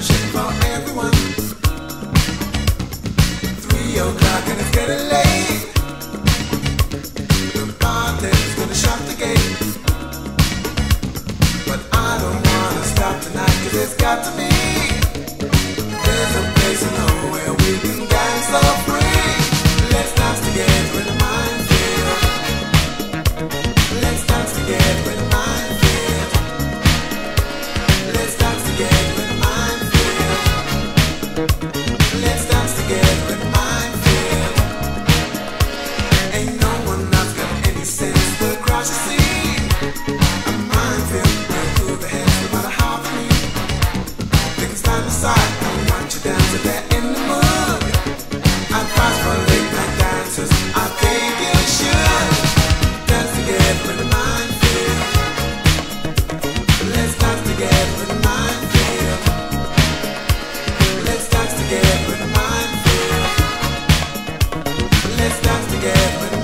Sunshine for everyone. 3 o'clock and it's getting late. The bartender's gonna shut the gate, but I don't wanna stop tonight, 'cause it's got to be. There's a place I know where we can dance so free. Let's dance together in the minefield. Let's dance together in the minefield. Let's dance together in the minefield. Let's dance together in the minefield. Ain't no one else got any sense to cross the sea. A minefield right through the head, no matter how they need. They can stand aside and watch you dance if they're in the mood. I pass for late night dancers, I think you should dance together in the minefield. Let's dance together in the minefield. Let's dance together in the minefield. Let's dance together in the minefield.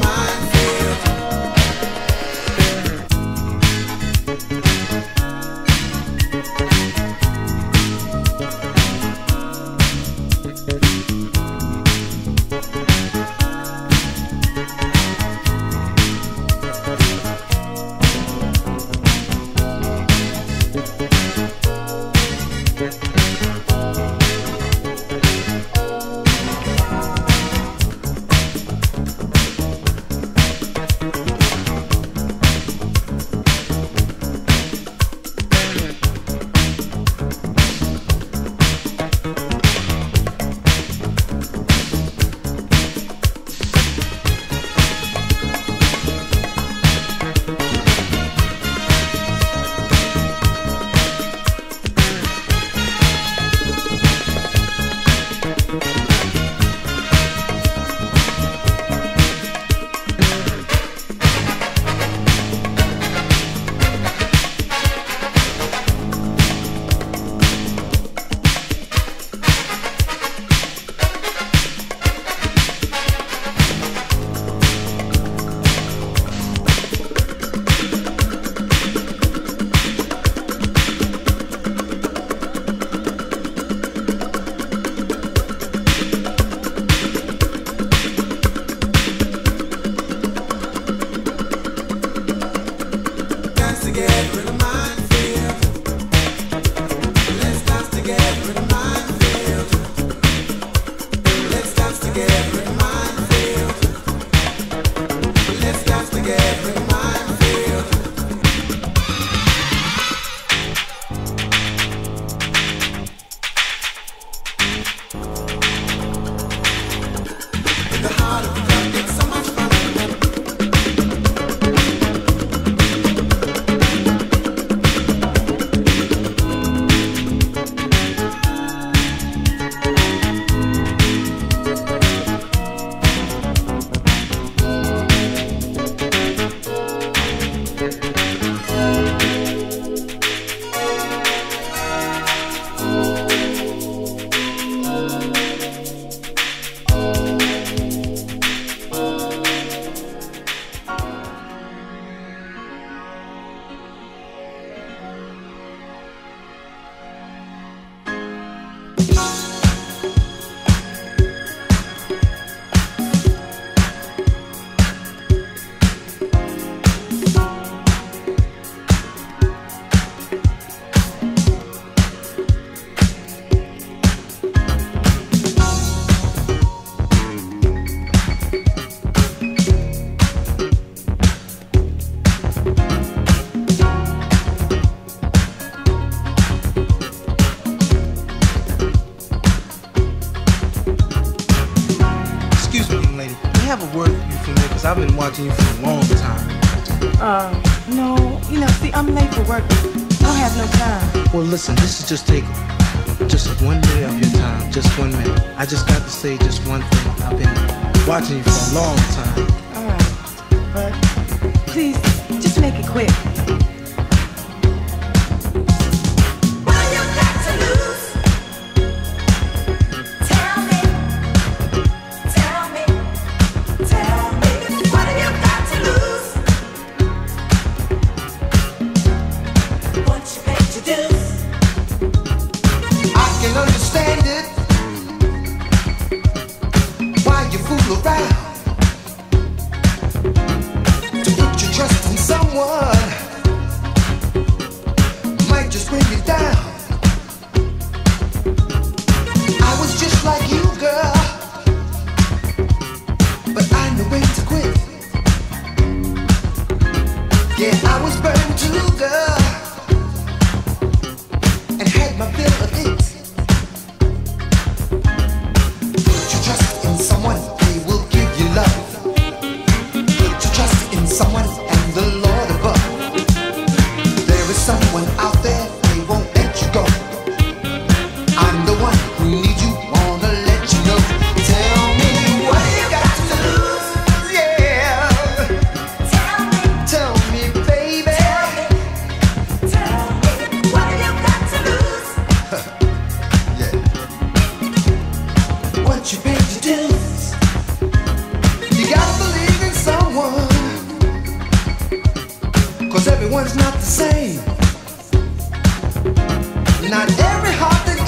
I've been watching you for a long time. No, see, I'm late for work. I don't have no time. Well, listen, this is just taking just 1 minute of your time, just 1 minute. I just got to say just one thing. I've been watching you for a long time. All right, but please, just make it quick. I what you're made to do. You gotta believe in someone, 'cause everyone's not the same. Not every heart that